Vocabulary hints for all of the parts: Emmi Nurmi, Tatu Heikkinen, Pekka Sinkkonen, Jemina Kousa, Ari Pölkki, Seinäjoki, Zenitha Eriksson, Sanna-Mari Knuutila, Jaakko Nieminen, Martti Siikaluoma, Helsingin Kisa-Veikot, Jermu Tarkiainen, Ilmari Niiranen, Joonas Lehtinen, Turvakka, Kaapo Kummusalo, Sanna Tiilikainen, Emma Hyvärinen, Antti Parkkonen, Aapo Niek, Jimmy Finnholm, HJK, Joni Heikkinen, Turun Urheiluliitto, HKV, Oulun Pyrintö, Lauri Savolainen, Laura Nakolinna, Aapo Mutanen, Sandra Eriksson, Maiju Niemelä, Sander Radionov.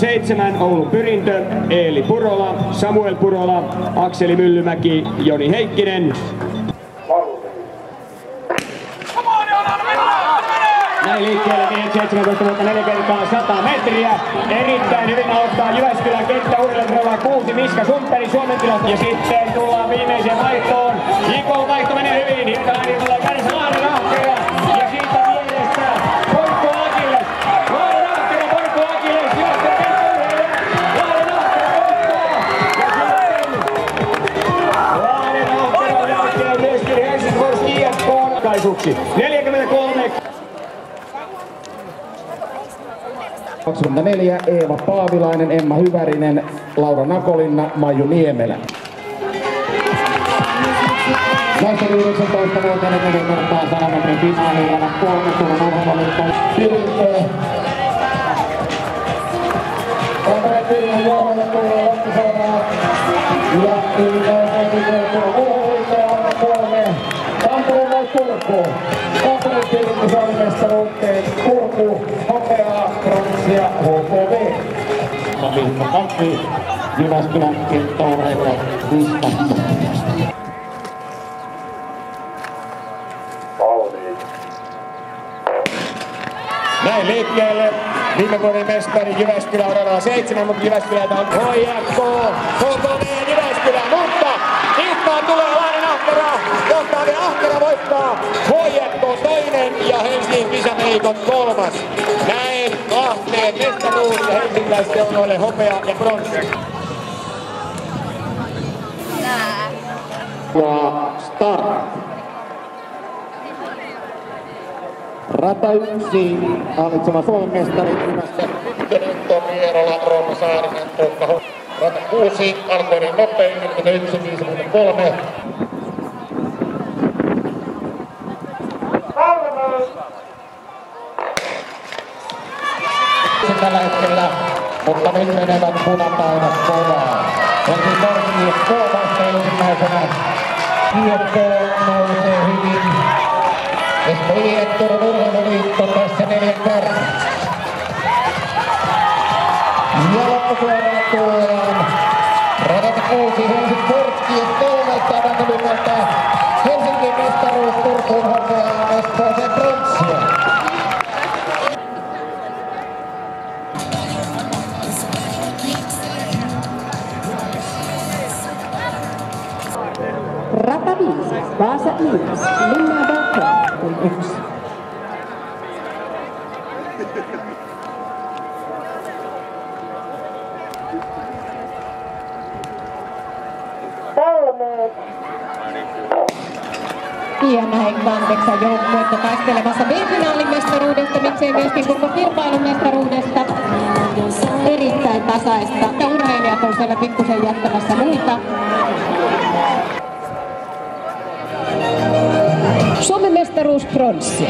7 Oulun Pyrintö, Eeli Purola, Samuel Purola, Akseli Myllymäki, Joni Heikkinen. Näin liikkeelle miehet 17 vuotta 4 kertaa 100 metriä. Erittäin hyvin aloittaa Jyväskylän kenttä urheilulla 6 Miska Sumperi Suomen tilasta. Ja sitten tullaan viimeiseen vaihtoon. Nikon vaihto menee hyvin. Hintainen tulee Kärsi Laari Rahkera. Ja siitä mielestä Porkko Akiles. Laari Rahkera, Porkko Akiles. Jyväskylän kenttä urheilulla. Laari Rahkera, Porkko. Ja sitten Laari Rahkera lähtee myöskin Helsingfors IFK-ratkaisuksi. 43. 24 Eeva Paavilainen, Emma Hyvärinen, Laura Nakolinna, Maiju Niemelä. Vaihtori 19 vuotta 4 kertaa 100 metrin finaaliin ja 3 Turun Urheiluliitto Pyrintö. Kampere Pyrintö johdolle tulee loppusuoraan. Ja Pyrintö Pyrintö Turun Urheiluliitto ja anna 3. Kampere vai Turku? Kampere Pyrintö Suomen mestaruuteen Turku. Hopeaa, pronssia, HKV. Viikko kakki, Jyväskylän kenttöurheilun lista. Näin liikkeelle. Viime vuoden mestari Jyväskylä on radalla 7, mutta Jyväskylältä on HJK, HKV ja Jyväskylä. Mutta hiihtoon tulee Laari Ahkera. Johtainen Ahkera voittaa. HJK toinen ja Helsingin kisameikot kolmas. Näin kahteen mestaruus ja helsinkiläisteunoille hopea ja bronssi. Start. Rata 1, hallitseva Suomen mestari kymmässä Tento, Mierola, Rooma, Saarinen, Tukka. Rata 6, alkoinen nopein, 41,53. Tällä hetkellä, mutta nyt menevät punataivat kovaa. Helsingfors IFK vasta ensimmäisenä. IFK nousee hyvin. Espoiet Turun Urheiluliitto tässä 4 kertaa. Ja loppusuoraan tullaan. Radata 6 Helsingfors IFK 300 Helsingin mestaruus Turkuun hopeaa nostaa se pronssia. Rata 5, Vaasa Ilves, Linnaa Valkaa on 1. Ja näin Vanteksan joukkuetta taistelemassa B-finaalin mestaruudesta, miksei myöskin koko kilpailun mestaruudesta. Erittäin tasaista ja urheilijat on siellä pikkusen jättämässä muita. Suomen mestaruus pronssi.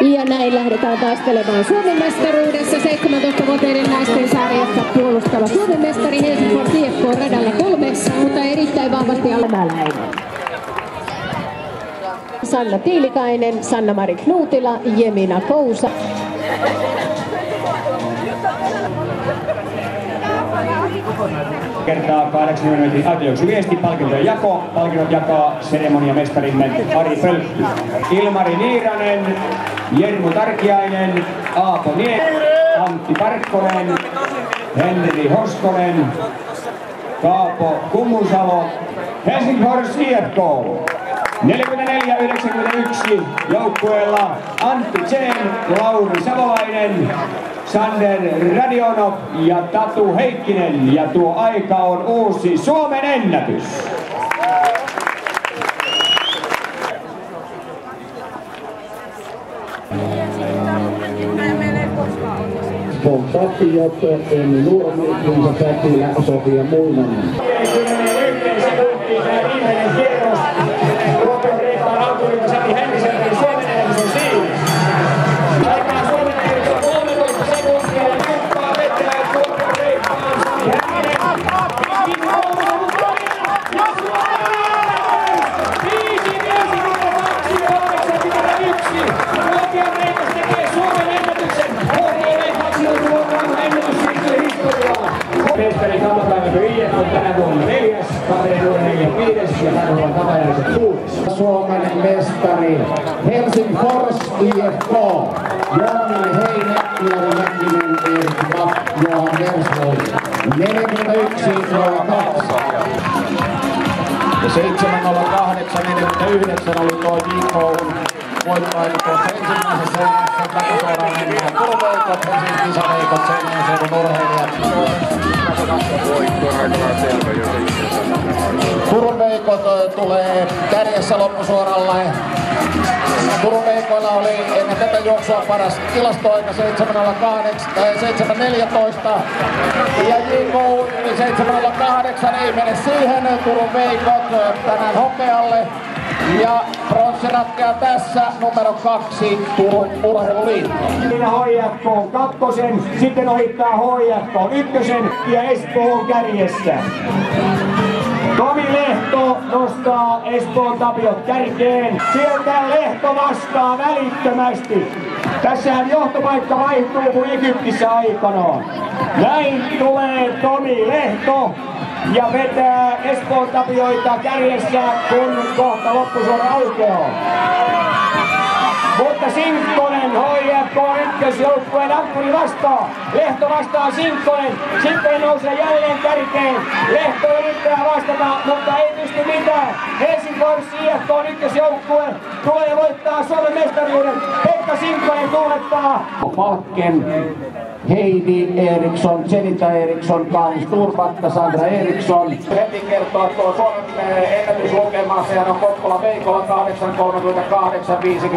Ja näin lähdetään taistelemaan Suomen mestaruudessa 17-vuotiaiden naisten sarjassa puolustava Suomen mestari Helsingfors IFK on radalla 3, mutta erittäin vahvasti alamäläinen. Sanna Tiilikainen, Sanna-Mari Knuutila, Jemina Kousa. Kertaa 80 metrin autioksi viesti, palkintojen jako. Palkinnot jakaa seremoniamestarimme Ari Pölkki. Ilmari Niiranen, Jermu Tarkiainen, Aapo Niek, Antti Parkkonen, Henri Horskonen, Kaapo Kummusalo, Helsingfors IFK. 44-91 joukkueella Antti Tsen, Lauri Savolainen, Sander Radionov ja Tatu Heikkinen, ja tuo aika on uusi Suomen ennätys. Kontakti jättää Emmi Nurmi, Linta Kätilä, Sofia Muinanen. Viisi Kaverin tapapäivä 5 on tänä vuonna 4. Kaverin vuonna 4.5. ja tänä vuonna tapapäivä 6. Suomen mestari Helsingfors IFK Joni Heikkinen ja Joonas Lehtinen 41.02. Ja 7.08.49 oli tuo J.K.U. voittaili tuossa ensimmäisessä elämässä takusuoraan mennään turveikot, Helsingin sareikot, sen seudun urheilijat. Turveikot tulee kärjessä loppusuoralla. Turveikoilla oli ennen tätä juoksua paras tilastoaika 7.14 ja J.K.U. 7.08 ei mene siihen. Turveikot tänään hopealle. Ja pronssi ratkeaa tässä numero 2 Turun Urheiluliitto. Siinä HJK on kakkosen, sitten ohittaa HJK on ykkösen ja Espoo on kärjessä. Tomi Lehto nostaa Espoon Tapiot kärkeen. Sieltä Lehto vastaa välittömästi. Tässähän johtopaikka vaihtuu kuin Egyptissä aikanaan. Näin tulee Tomi Lehto ja vetää Espoon Tapioita kärjessä, kun kohta loppusuora aukeaa. Mutta Sinkkonen, HJK1, joukkueen ankkuri vastaa. Lehto vastaa Sinkkonen, Sinkkonen nousee jälleen kärkeen. Lehto yrittää vastata, mutta ei pysty mitään. Helsingfors IFK1 joukkue tulee voittaa Suomen mestaruuden. Pekka Sinkkonen tuulettaa. Falken, Heidi Eriksson, Jenita Eriksson, Karis Turvatta, Sandra Eriksson. Heti kertoo tuo Suomen ennätyslukema, sehän on Kokkola Veikola 8.38.52.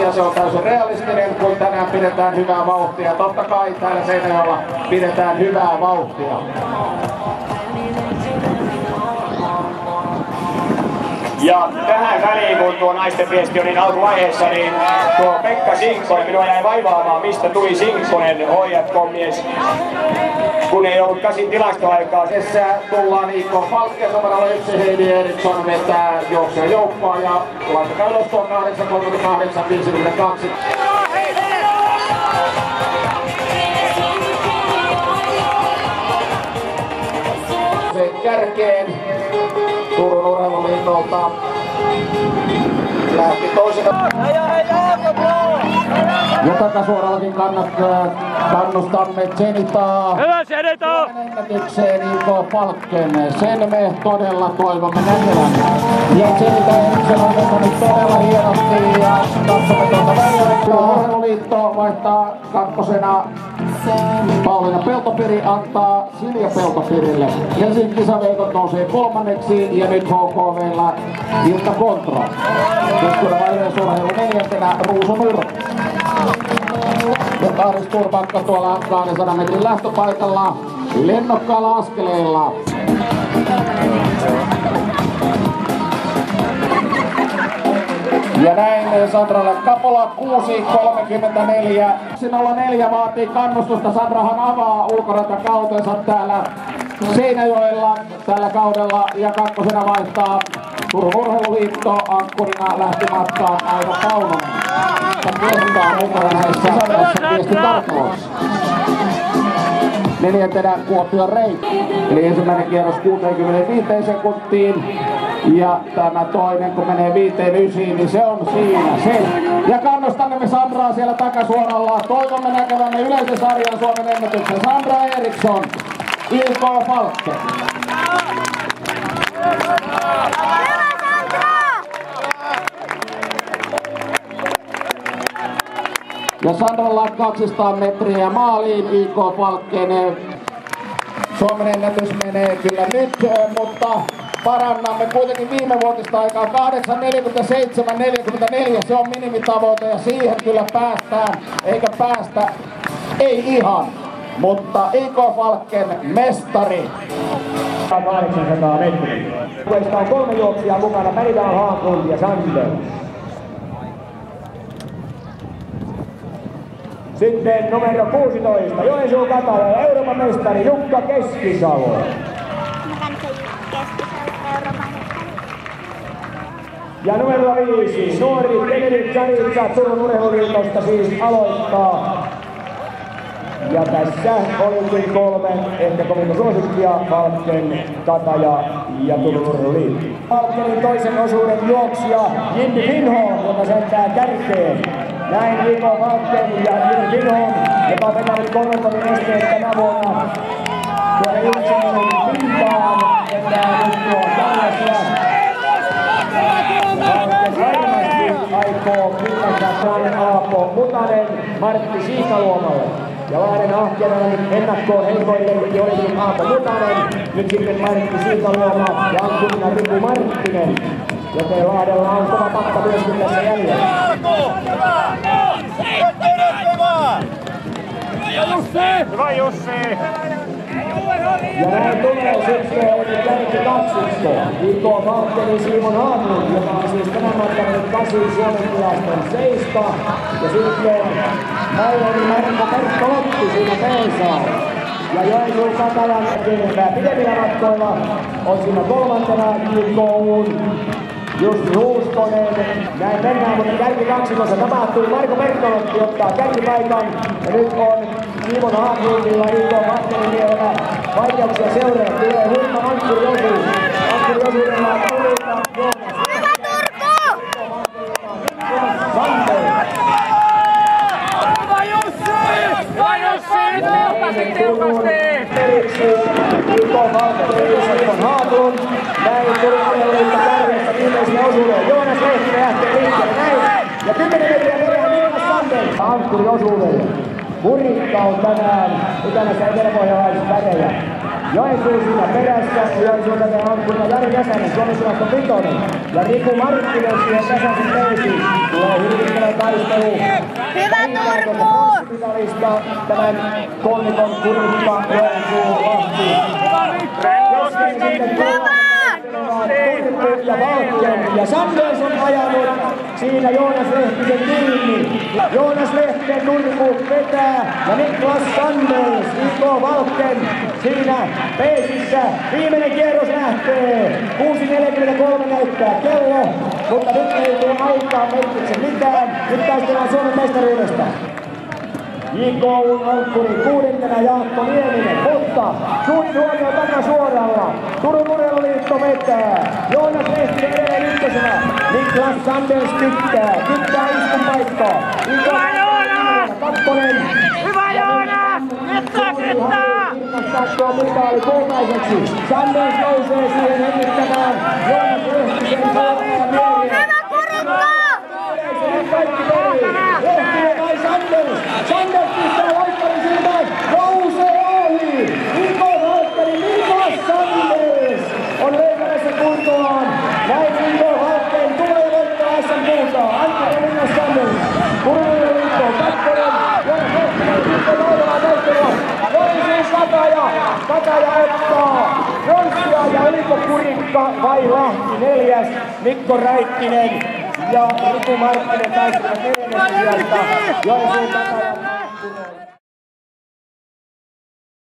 Ja se on täysin realistinen, kun tänään pidetään hyvää vauhtia. Totta kai täällä Seinäjoella pidetään hyvää vauhtia. Ja tähän väliin, kun tuo naisten viesti on niin alkuvaiheessa, niin tuo Pekka Sinkkonen, minua jäi vaivaamaan, mistä tuli Sinkkonen HJK-mies, kun ei ollut käsin tilastoaikaa. Sessä tullaan IK Falken numerolla 1, Heidi Eriksson vetää juokseen joukkoa ja laitetaan ylös tuon 8.38.52. Se kärkeen. Turun Urheiluliitolta lähti toisena. Ja takasuorallakin kannustamme Zenitaa. Hyvä Zenitaa! Ennätykseen IK Falken. Sen me todella toivomme näkevän. Ja Zenitaa Eriksson on vetänyt todella hienosti ja katsomme tuolta välillä. Urheiluliitto vaihtaa kakkosena. Pauliina Peltopiri antaa Silja Peltopirille. Helsingin kisaveikot nousee kolmanneksi ja nyt HKV:llä Ilta Kontra. Jyväskylä yleisurheilu 4. Ruusu Myrrä. Ja Kaaris Turvakka tuolla 200 metrin lähtöpaikalla lennokkaalla askeleilla. Ja näin Sandralle Kapola 6.34. 04 vaatii kannustusta. Sandrahan avaa ulkoratakautensa täällä Seinäjoella tällä kaudella ja kakkosena vaihtaa Turun Urheiluliitto. Ankkurina lähti matkaan Aino Kaunon. Viestitään mukana näissä Sandrassa viesti tarkoissa. Neljäntenä Kuopion Reitti. Eli ensimmäinen kierros 65 sekuntiin. Ja tämä toinen, kun menee 5.9, niin se on siinä se. Ja kannustamme Sandraa siellä takasuoralla. Toivomme näkevämme yleisen sarjan Suomen ennätyksen. Sandra Eriksson, IK Falken. Ja Sandralla 200 metriä maaliin, IK Falken. Suomen ennätys menee kyllä nyt, mutta parannamme kuitenkin viime vuotista aikaa 8.47.44, se on minimitavoite ja siihen kyllä päästään, eikä päästä, ei ihan, mutta IK Falken mestari. 800 metriä. Kuesta on 3 juoksijaa mukana, Päriväen Haaklund ja Sandells. Sitten numero 16, Joensuun Katala ja Euroopan mestari Jukka Keskisalo. Ja numero 5, nuori Emeli Jaritsa Turun Urheiluliitosta siis aloittaa Ja tässä olikin kolme ehkä kovin suosikkia, Falken, Kataja ja Turun. Falkenin toisen osuuden juoksija Jimmy Finnholm, joka sentää kärkeen. Näin Rico Falken ja Jimmy Finnholm, joka on vetänyt kolmantamin esteen tänä vuonna. Tuolla juoksuun pintaan, sentää nyt tuo tällaisia. Aikoo Pinnan Aapo Mutanen Martti Siikaluomalle. Ja Lahden ahkena ennakkoon heikoillekin olikin Aapo Mutanen. Nyt sitten Martti Siikaluoma ja Antti Riku Marttinen. Joten Lahdella on kova pakka myöskin tässä jäljellä. Hyvä Jussi! Ja näin tulee syksyä oli kärki kaksikko. IK Falkenin Simon Haglund, joka on siis tämän matkanut 8 Suomen tilaston 7. Ja sitten Maiju Marko Pertto-Lotti siinä P-saa. Ja Joensuun Katajan pidemmillä matkoilla on siinä kolmantena IK:n Jussi Huuskonen. Näin mennään, mutta kärki kaksikossa tapahtuu. Marko Pertto-Lotti ottaa kärkipaikan. Ja nyt on Simon Haglundilla IK Falkenin miehellä vaikeuksia seuraa, tulee huikka Antti Josu. Antti Josuudella on tulita Joonas Lehtinen lähtee liikkeelle näin. Ja 10 metriä perään Niclas Sandells. Antti Josuudelle. Kurikka on tänään itämässä eteläpohjalaisvädejä. Joensuu siinä perässä, Joensuu tätä ankkurina Jari Jäsänen, Suomisilasta Pitonen. Ja Riku Marttinen siihen Jäsäsen teisiin. Tulee hirvittävä taistelu. Hyvä Turku! Tämän kolmikon kurikka Joensuu lahti. Joskin sitten Turku ja Falken. Ja Sandells on ajanut. Siinä Joonas Lehtinen kiinni. Joonas Lehtinen Turku vetää ja Niclas Sandells, IK Falken siinä peisissä. Viimeinen kierros lähtee. 6.43 näyttää kello, mutta nyt ei tule auttaa merkitse mitään. Nyt taistellaan Suomen mestaruudesta. IK:n ankkuri kuudentena Jaakko Nieminen, mutta suuri huomio takasuoralla. Turun Urheiluliitto vetää. Joonas Lehtinen edelleen ykkösenä. Niclas Sandells tykkää iskun paikkaa. Hyvä Joonas! Kakkonen. Hyvä Joonas! Nyt saa! Katsoo mitaali kultaiseksi. Sandells nousee siihen hengittämään. Joonas Lehtinen saa mieleen. Hyvä kurikka! Nyt kaikki meni. Lehtinen vai Sandells? Sandells pistää loikkari silmään. Nousee ohi. IK Falken, Niclas Sandells on leipärässä kuntoaan. Näin IK Falken tulee voittaa SM-kultaa. Antti Niclas Sandells. Urheiluliitto on kakkonen. Sitten noudella taistelua. Joensuun Kataja ottaa. Ronssia ja oliko kurikka vai Lahti neljäs. Mikko Räikkinen. Ja Riku Marttinen taistelevat neljännestä sijasta Joensuun Katajan.